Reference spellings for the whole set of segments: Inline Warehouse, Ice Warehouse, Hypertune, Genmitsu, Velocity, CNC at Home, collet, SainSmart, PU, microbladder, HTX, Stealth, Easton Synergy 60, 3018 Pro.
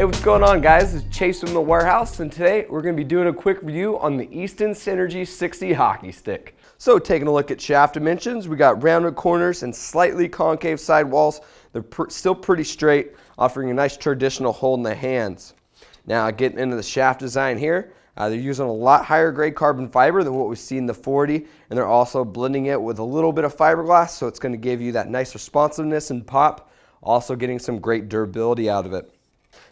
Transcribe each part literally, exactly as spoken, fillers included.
Hey, what's going on, guys? It's Chase from the warehouse, and today we're going to be doing a quick review on the Easton Synergy sixty hockey stick. So taking a look at shaft dimensions, we got rounded corners and slightly concave sidewalls. They're pr still pretty straight, offering a nice traditional hold in the hands. Now getting into the shaft design here, uh, they're using a lot higher grade carbon fiber than what we see in the forty, and they're also blending it with a little bit of fiberglass, so it's going to give you that nice responsiveness and pop, also getting some great durability out of it.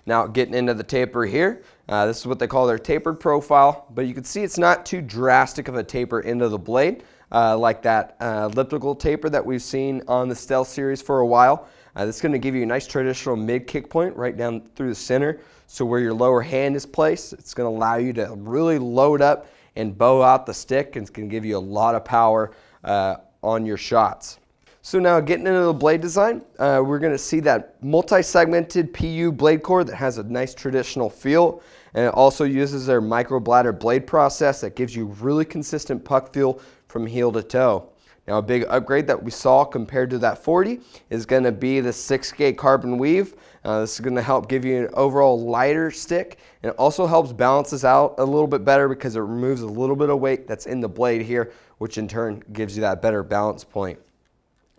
Now getting into the taper here, uh, this is what they call their tapered profile, but you can see it's not too drastic of a taper into the blade uh, like that uh, elliptical taper that we've seen on the Stealth series for a while. Uh, this is going to give you a nice traditional mid kick point right down through the center, so where your lower hand is placed, it's going to allow you to really load up and bow out the stick, and it's going to give you a lot of power uh, on your shots. So now getting into the blade design, uh, we're going to see that multi-segmented P U blade core that has a nice traditional feel, and it also uses their microbladder blade process that gives you really consistent puck feel from heel to toe. Now a big upgrade that we saw compared to that forty is going to be the six K carbon weave. Uh, this is going to help give you an overall lighter stick, and it also helps balance this out a little bit better because it removes a little bit of weight that's in the blade here, which in turn gives you that better balance point.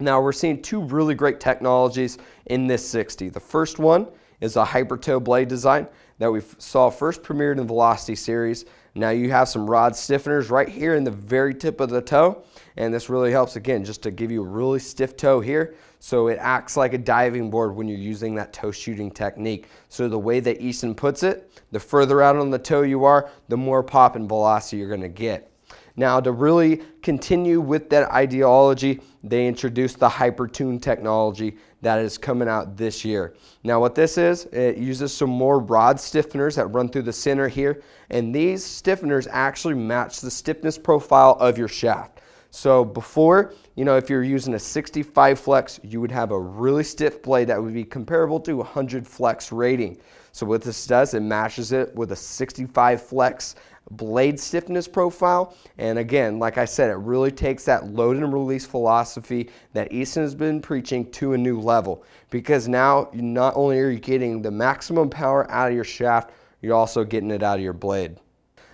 Now we're seeing two really great technologies in this sixty. The first one is a hypertune blade design that we saw first premiered in the Velocity series. Now you have some rod stiffeners right here in the very tip of the toe, and this really helps, again, just to give you a really stiff toe here, so it acts like a diving board when you're using that toe shooting technique. So the way that Easton puts it, the further out on the toe you are, the more pop and velocity you're going to get. Now to really continue with that ideology, they introduced the Hypertune technology that is coming out this year. Now what this is, it uses some more rod stiffeners that run through the center here, and these stiffeners actually match the stiffness profile of your shaft. So before, you know, if you're using a sixty-five flex, you would have a really stiff blade that would be comparable to a one hundred flex rating. So what this does, it matches it with a sixty-five flex blade stiffness profile, and again, like I said, it really takes that load and release philosophy that Easton has been preaching to a new level, because now not only are you getting the maximum power out of your shaft, you're also getting it out of your blade.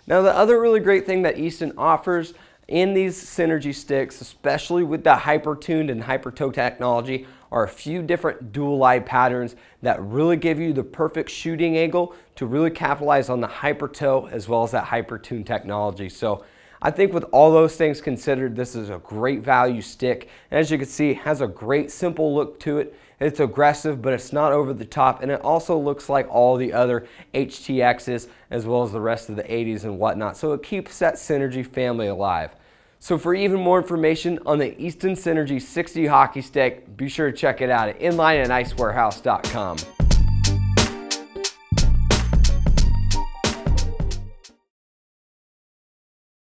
Now the other really great thing that Easton offers in these Synergy sticks, especially with the hyper-tuned and hyper-toe technology, are a few different dual eye patterns that really give you the perfect shooting angle to really capitalize on the hyper-toe as well as that hyper-tune technology. So I think with all those things considered, this is a great value stick. And as you can see, it has a great simple look to it. It's aggressive, but it's not over the top, and it also looks like all the other H T Xs as well as the rest of the eighties and whatnot. So it keeps that Synergy family alive. So for even more information on the Easton Synergy sixty hockey stick, be sure to check it out at inline and ice warehouse dot com.